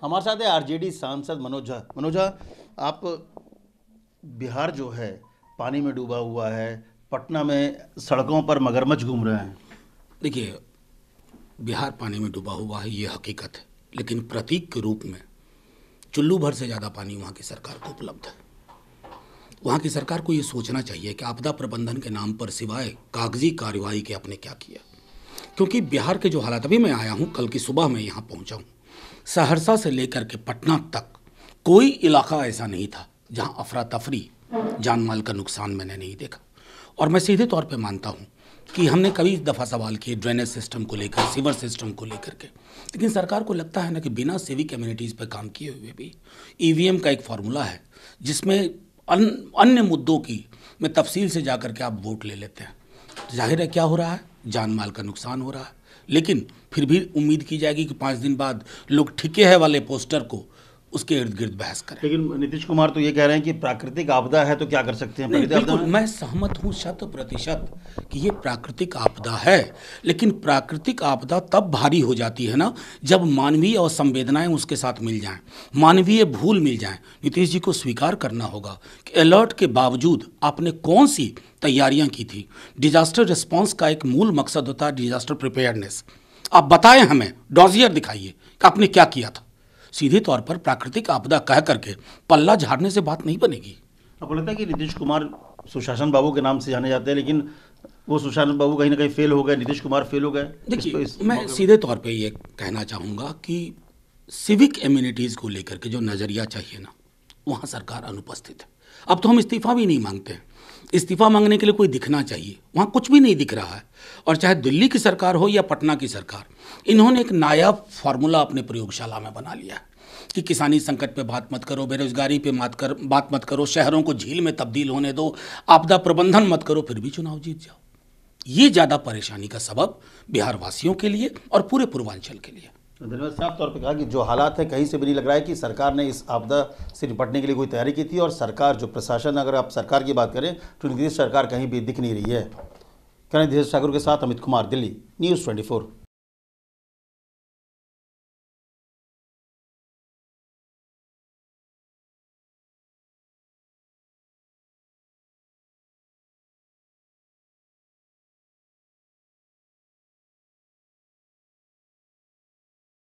हमारे साथ है आरजेडी सांसद मनोज झा। मनोज झा, आप बिहार जो है पानी में डूबा हुआ है, पटना में सड़कों पर मगरमच्छ घूम रहे हैं। देखिए, बिहार पानी में डूबा हुआ है, ये हकीकत है, लेकिन प्रतीक के रूप में चुल्लू भर से ज़्यादा पानी वहाँ की सरकार को उपलब्ध है। वहाँ की सरकार को ये सोचना चाहिए कि आपदा प्रबंधन के नाम पर सिवाय कागजी कार्रवाई के आपने क्या किया, क्योंकि बिहार के जो हालात, अभी मैं आया हूँ, कल की सुबह मैं यहाँ पहुँचा हूँ, सहरसा से लेकर के पटना तक कोई इलाका ऐसा नहीं था जहाँ अफरा तफरी, जान माल का नुकसान मैंने नहीं देखा। और मैं सीधे तौर पे मानता हूँ कि हमने कई दफ़ा सवाल किए ड्रेनेज सिस्टम को लेकर, सीवर सिस्टम को लेकर के, लेकिन सरकार को लगता है ना कि बिना सिविक एम्यूनिटीज़ पर काम किए हुए भी ईवीएम का एक फार्मूला है जिसमें अन्य मुद्दों की में तफसील से जा करके आप वोट ले लेते हैं। जाहिर है क्या हो रहा है, जान माल का नुकसान हो रहा है, लेकिन फिर भी उम्मीद की जाएगी कि 5 दिन बाद लोग ठिके है वाले पोस्टर को उसके इर्द गिर्द बहस करें। लेकिन नीतीश कुमार तो ये कह रहे हैं कि प्राकृतिक आपदा है तो क्या कर सकते हैं। बिल्कुल मैं सहमत हूँ 100% कि ये प्राकृतिक आपदा है, लेकिन प्राकृतिक आपदा तब भारी हो जाती है ना जब मानवीय और संवेदनाएं उसके साथ मिल जाएं, मानवीय भूल मिल जाएं। नीतीश जी को स्वीकार करना होगा कि अलर्ट के बावजूद आपने कौन सी तैयारियाँ की थी। डिजास्टर रिस्पॉन्स का एक मूल मकसद होता है डिजास्टर प्रिपेयर्डनेस। आप बताएं, हमें डॉजियर दिखाइए कि आपने क्या किया था। सीधे तौर पर प्राकृतिक आपदा कह करके पल्ला झाड़ने से बात नहीं बनेगी। आपको लगता है कि नीतीश कुमार सुशासन बाबू के नाम से जाने जाते हैं, लेकिन वो सुशासन बाबू कहीं ना कहीं फेल हो गए, नीतीश कुमार फेल हो गए? देखिए, मैं सीधे तौर पे ये कहना चाहूँगा कि सिविक इम्यूनिटीज़ को लेकर के जो नज़रिया चाहिए ना, वहाँ सरकार अनुपस्थित है। अब तो हम इस्तीफ़ा भी नहीं मांगते हैं, इस्तीफ़ा मांगने के लिए कोई दिखना चाहिए, वहाँ कुछ भी नहीं दिख रहा है। और चाहे दिल्ली की सरकार हो या पटना की सरकार, इन्होंने एक नायाब फार्मूला अपने प्रयोगशाला में बना लिया है कि किसानी संकट पे बात मत करो, बेरोजगारी पे बात मत करो, शहरों को झील में तब्दील होने दो, आपदा प्रबंधन मत करो, फिर भी चुनाव जीत जाओ। ये ज़्यादा परेशानी का सबब बिहार वासियों के लिए और पूरे पूर्वांचल के लिए। धन्यवाद। साफ तौर पर कहा कि जो हालात है कहीं से भी नहीं लग रहा है कि सरकार ने इस आपदा से निपटने के लिए कोई तैयारी की थी, और सरकार जो प्रशासन, अगर आप सरकार की बात करें तो नीतीश सरकार कहीं भी दिख नहीं रही है। करण ठाकुर के साथ अमित कुमार, दिल्ली, News24।